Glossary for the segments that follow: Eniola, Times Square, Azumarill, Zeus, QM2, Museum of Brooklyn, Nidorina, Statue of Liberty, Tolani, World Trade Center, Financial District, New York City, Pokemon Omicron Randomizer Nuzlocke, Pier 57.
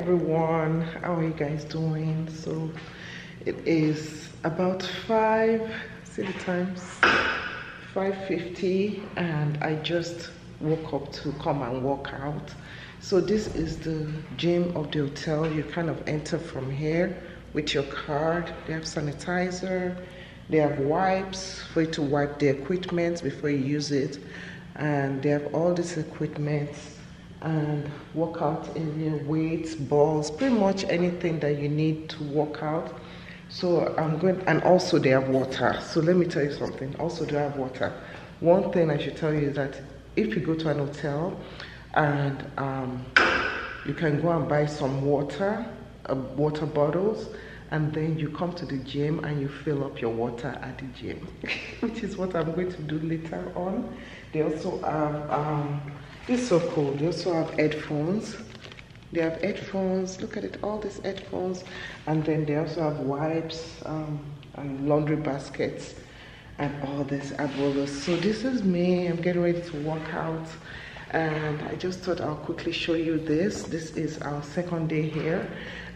everyone. How are you guys doing? So it is about 5, see the times, 5:50, and I just woke up to come and walk out. So this is the gym of the hotel. You kind of enter from here with your card. They have sanitizer, they have wipes for you to wipe the equipment before you use it, and they have all this equipment and workout area, weights, balls, pretty much anything that you need to work out. So I'm going, and also they have water. So let me tell you something, also they have water. One thing I should tell you is that if you go to an hotel and you can go and buy some water, water bottles, and then you come to the gym and you fill up your water at the gym, which is what I'm going to do later on. They also have, it's so cool, they also have headphones. They have headphones, look at it, all these headphones. And then they also have wipes and laundry baskets and all this rollers. So this is me, I'm getting ready to walk out. And I just thought I'll quickly show you this. This is our second day here.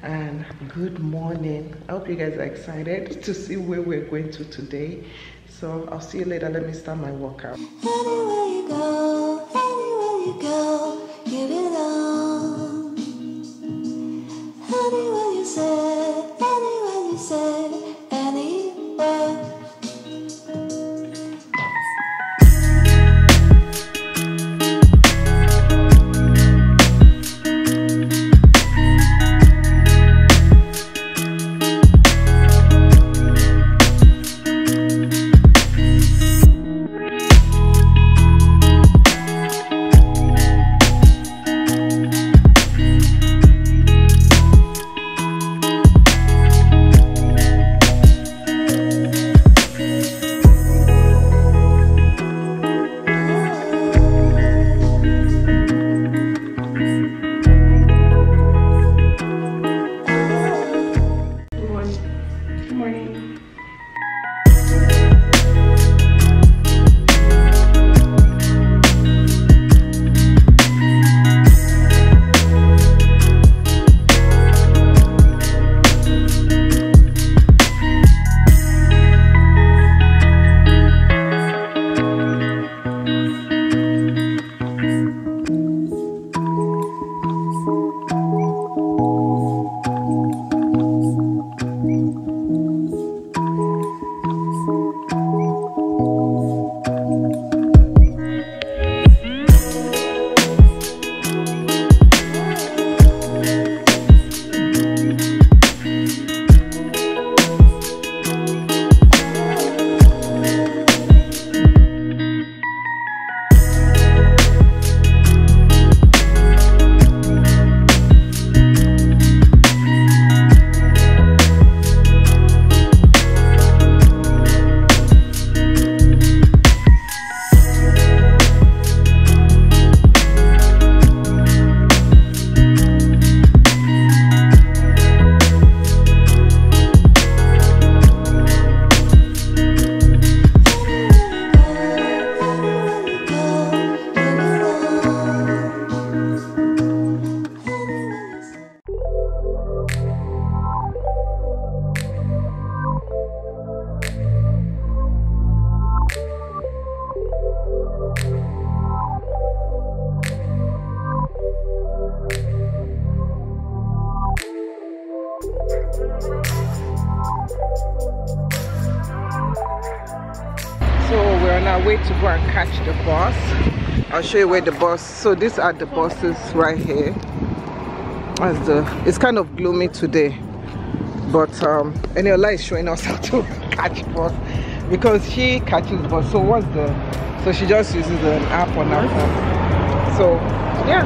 And good morning. I hope you guys are excited to see where we're going to today. So I'll see you later. Let me start my workout. Anywhere you go, anywhere you go, give it all. Anywhere you say, anywhere you say. Way to go and catch the bus. I'll show you where the bus. So these are the buses right here. As the, it's kind of gloomy today, but Eniola is showing us how to catch bus because she catches bus. So what's the? So she just uses an app on her phone. So yeah.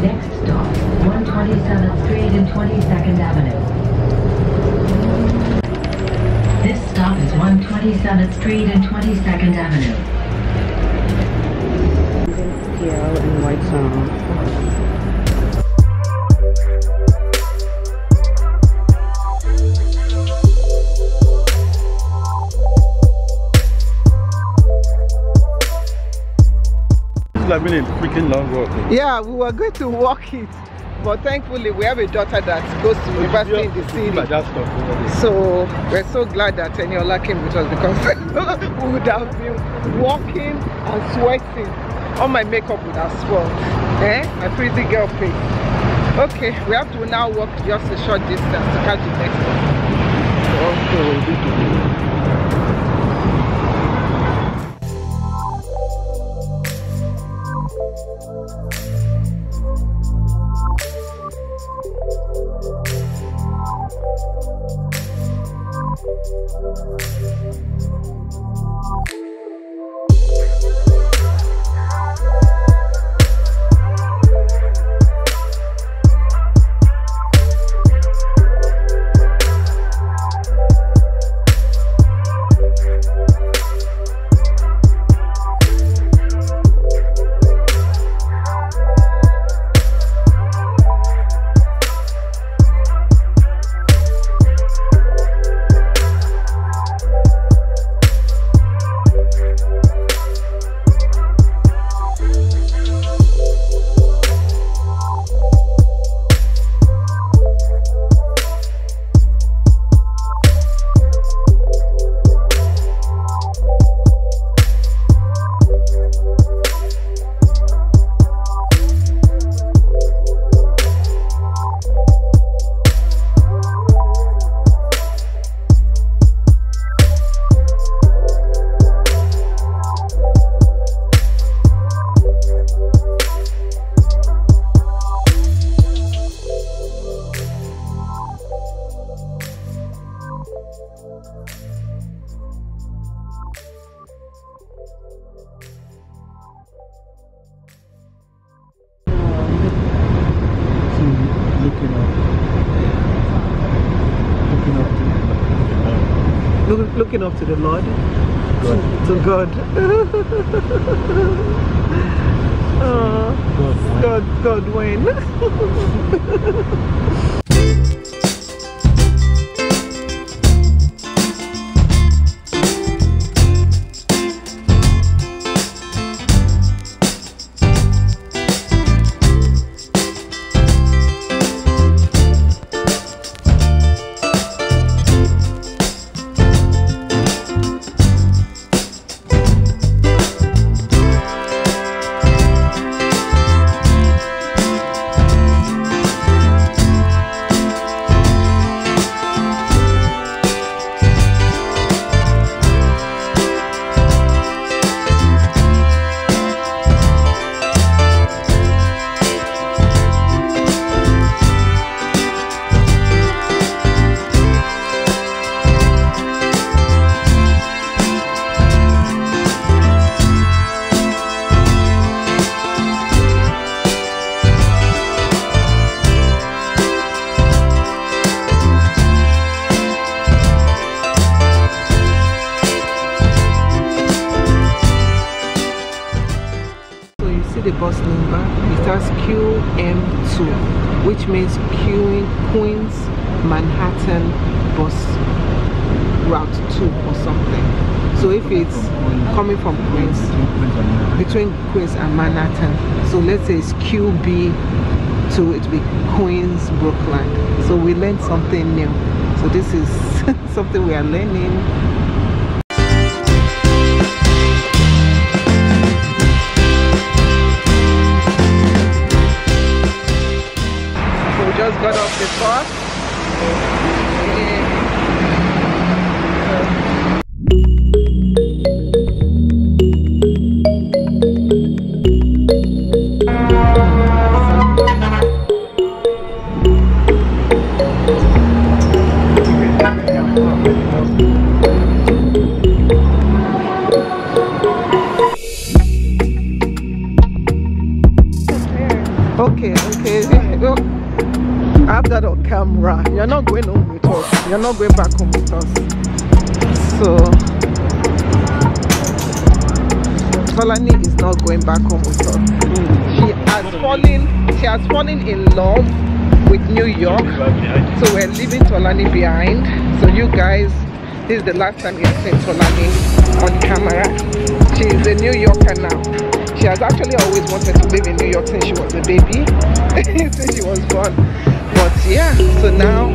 Next stop, 127th Street and 22nd Avenue. This stop is 127th Street and 22nd Avenue. Yellow and white zone. have been a freaking long walk. Yeah, we were going to walk it, but thankfully we have a daughter that goes to university in the city. So we're so glad that Eniola came with us, because we would have been walking and sweating. All my makeup would have swelled. Eh? My pretty girl face. Okay, we have to now walk just a short distance to catch the next one. Okay. Looking up to the Lord, God. To God. Oh, God, God, Wayne. Bus number, it has QM2, which means Queens Manhattan bus route 2 or something. So if it's coming from Queens, between Queens and Manhattan, so let's say it's QB2, it'd be Queens Brooklyn. So we learned something new. So this is something we are learning. Got off the bus. Okay. I have that on camera. You're not going home with us. You're not going back home with us. So Tolani is not going back home with us. She has fallen in love with New York. So we're leaving Tolani behind. So you guys, this is the last time you've seen Tolani on camera. She's a New Yorker now. She has actually always wanted to live in New York since she was a baby, since she was born. But yeah, so now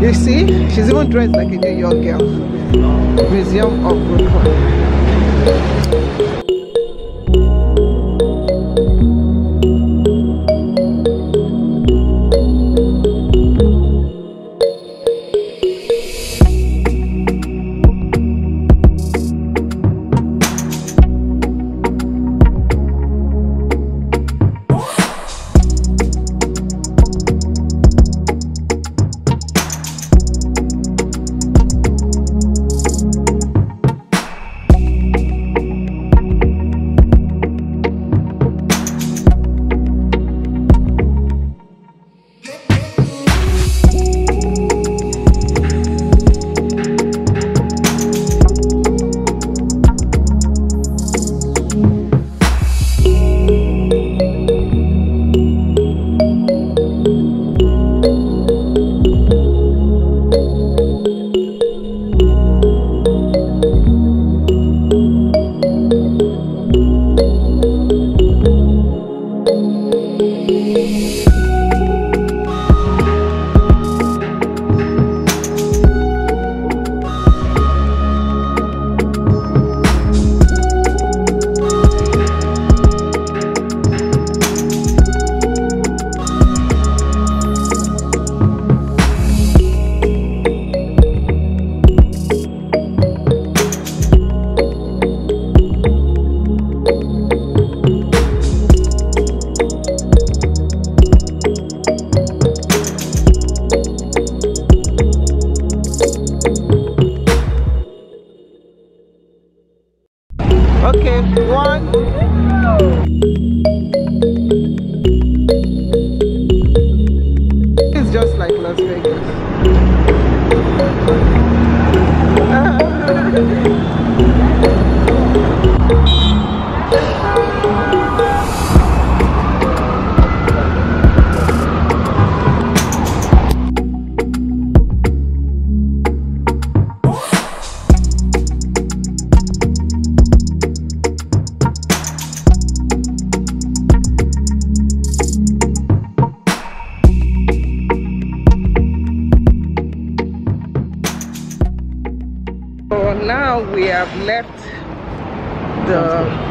you see, she's even dressed like a New York girl. Museum of Brooklyn. We have left the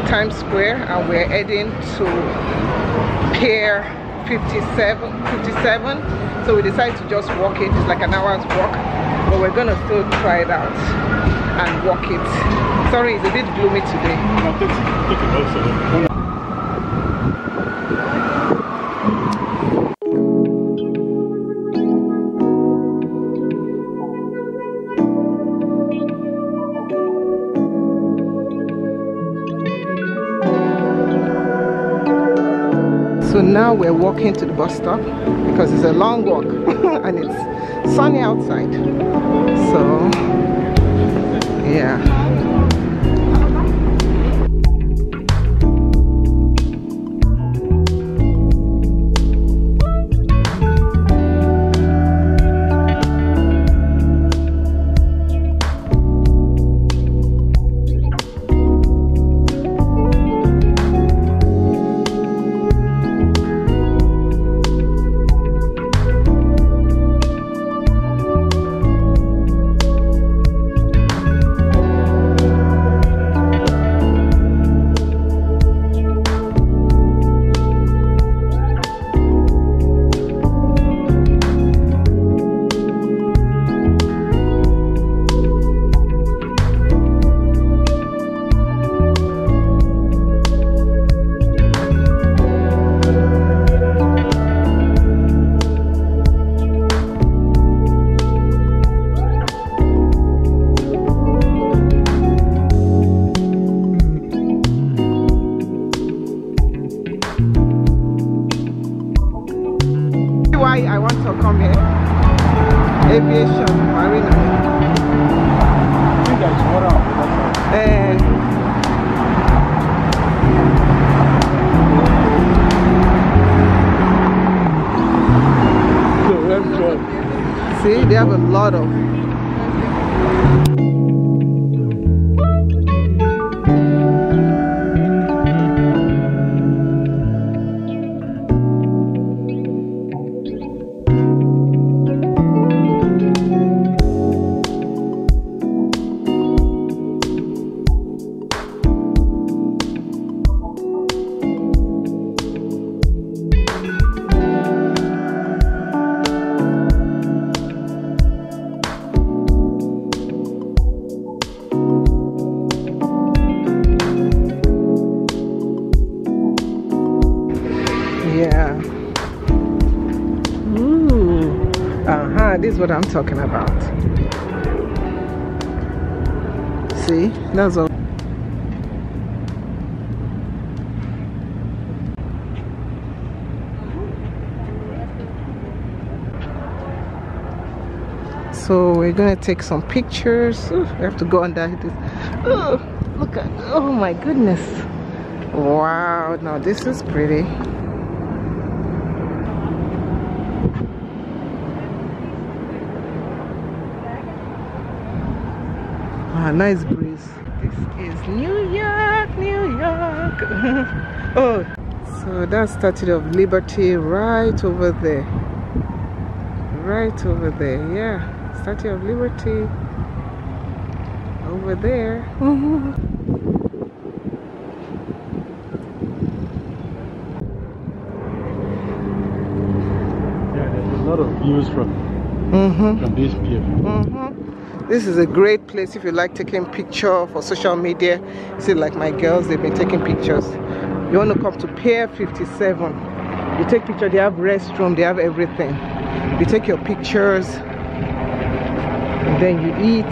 Times Square and we're heading to Pier 57. So we decided to just walk it. It's like an hour's walk, but we're gonna still try it out and walk it. Sorry, it's a bit gloomy today. No, take it also. So now we're walking to the bus stop because it's a long walk and it's sunny outside. So, yeah. See, they have a lot of what I'm talking about. See, that's all. So we're gonna take some pictures. Ooh, I have to go under this. Ooh, look at, oh my goodness. Wow, now this is pretty. Ah, nice breeze. This is New York, New York. Oh, so that's Statue of Liberty right over there. Right over there, yeah. Statue of Liberty over there. Yeah, there's a lot of views from this pier. This is a great place if you like taking pictures for social media. See, like my girls, they've been taking pictures. You want to come to Pier 57. You take pictures. They have restroom. They have everything. You take your pictures. Then you eat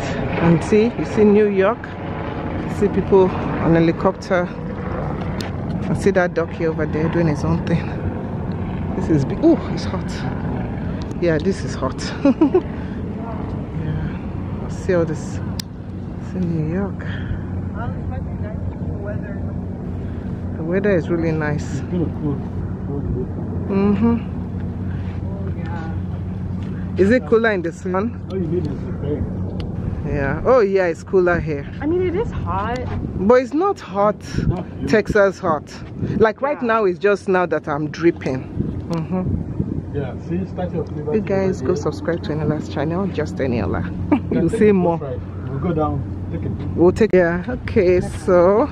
and see, you see New York, you see people on a helicopter. I see that ducky over there doing his own thing. This is big. Oh, it's hot. Yeah, this is hot. Yeah. I see all this. It's in New York. The weather is really nice. Is it cooler in the sun? Oh, you mean it's okay. Yeah. Oh, yeah, it's cooler here. I mean, it is hot. But it's not hot. Not Texas hot. Like right now, it's just now that I'm dripping. Yeah, see, Statue of Liberty. You guys go subscribe to Eniola's channel, just Eniola. You'll see more. Right. We'll go down. Take it. We'll take it. Yeah, okay, so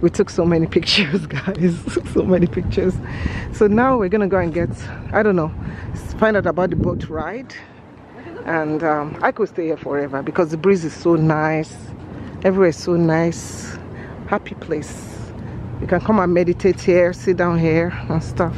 we took so many pictures, guys. So many pictures. So now we're gonna go and get, I don't know, find out about the boat ride. And I could stay here forever because the breeze is so nice. Everywhere is so nice. Happy place. You can come and meditate here, sit down here and stuff.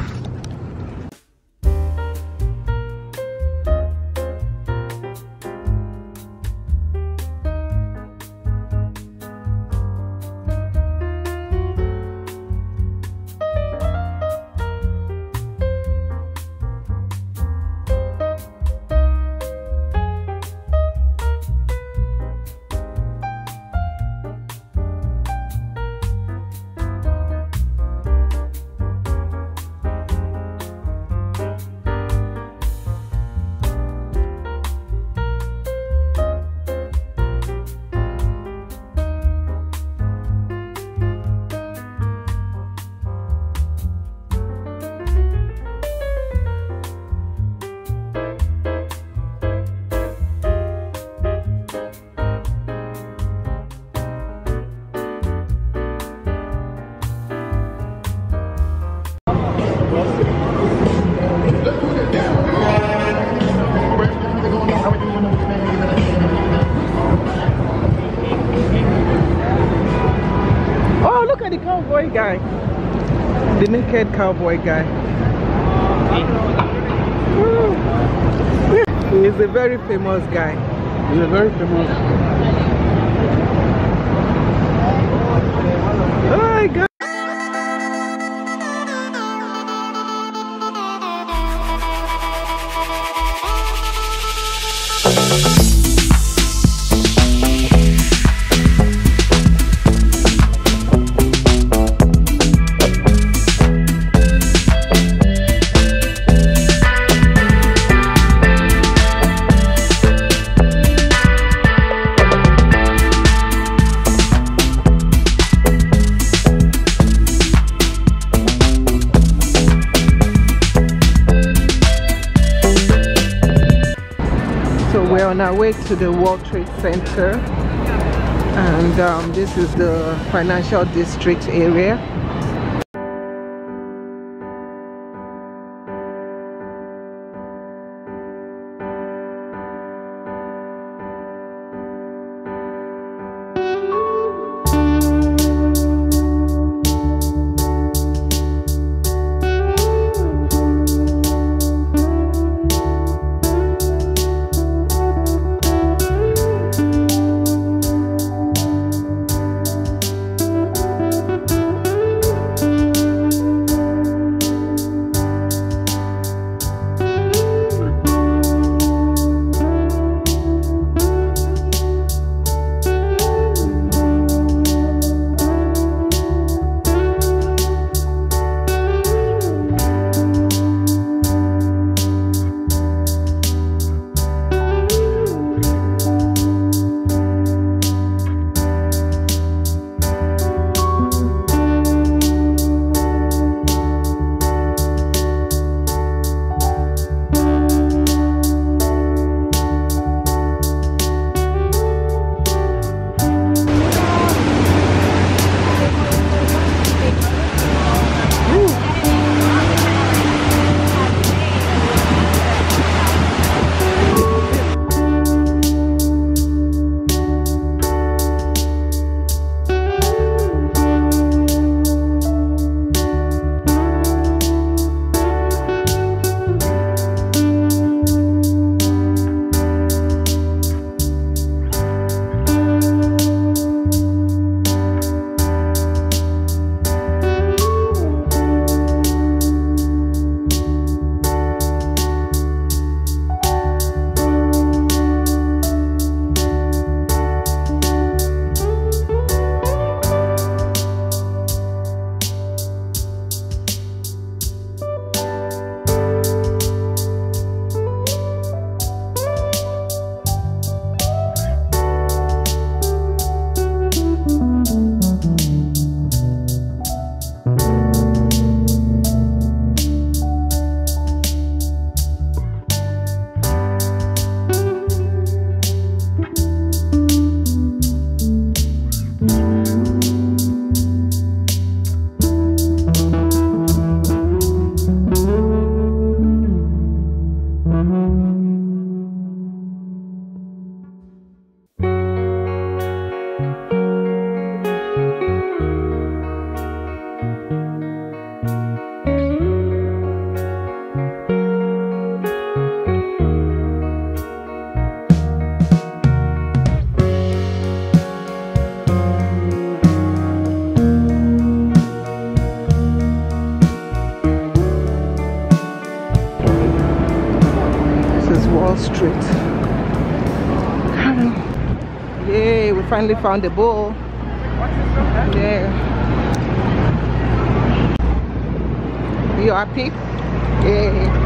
Guy, the naked cowboy guy. He's a very famous guy. He's a very famous guy. Oh my God. On our way to the World Trade Center, and this is the Financial District area. finally found the bowl. Yeah. You happy? Yeah.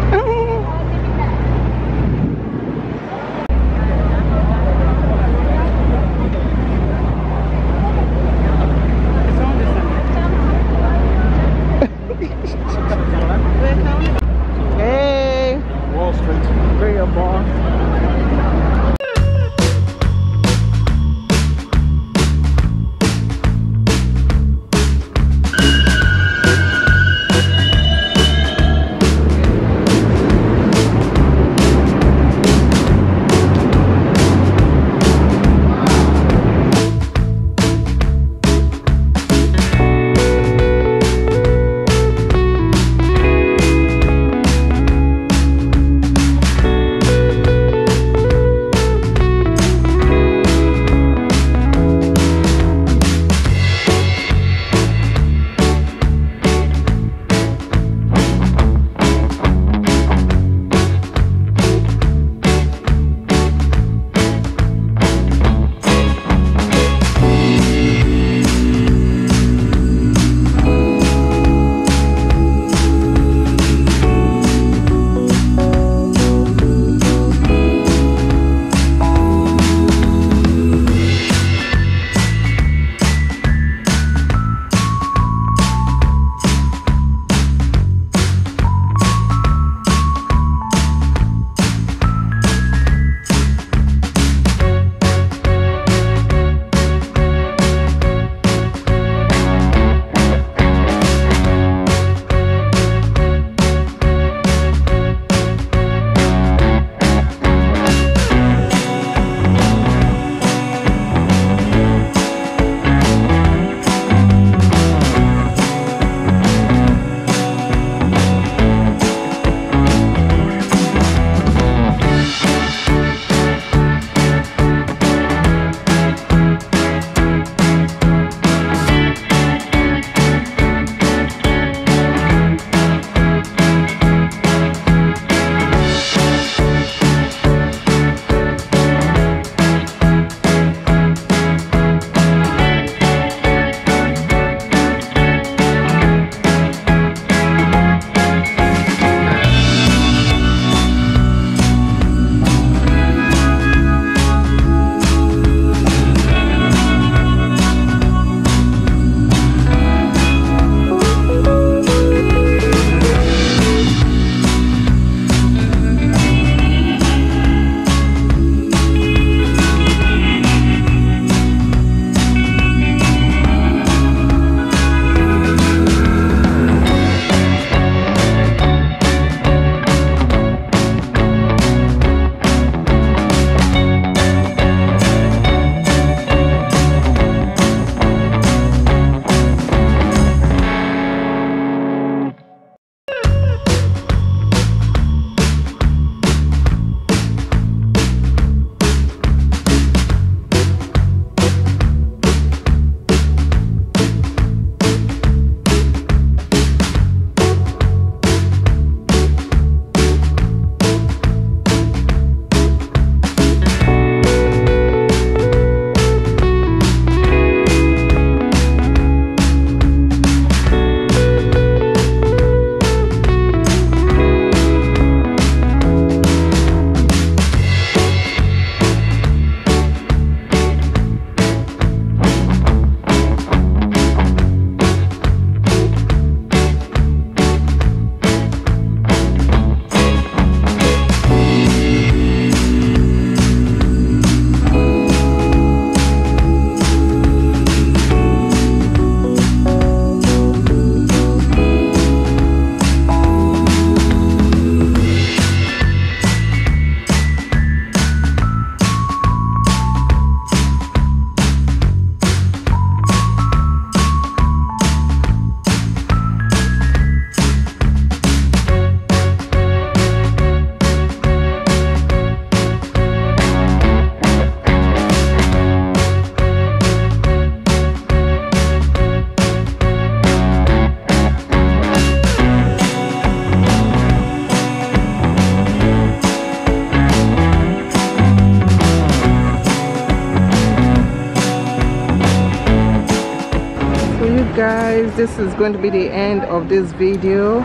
guys, this is going to be the end of this video.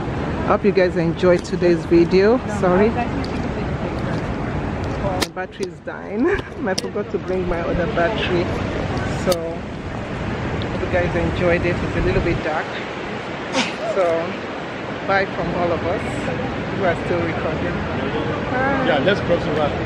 Hope you guys enjoyed today's video. Sorry, my battery is dying. I forgot to bring my other battery. So hope you guys enjoyed it. It's a little bit dark, so bye from all of us who are still recording. Bye. Yeah, let's close the wrap.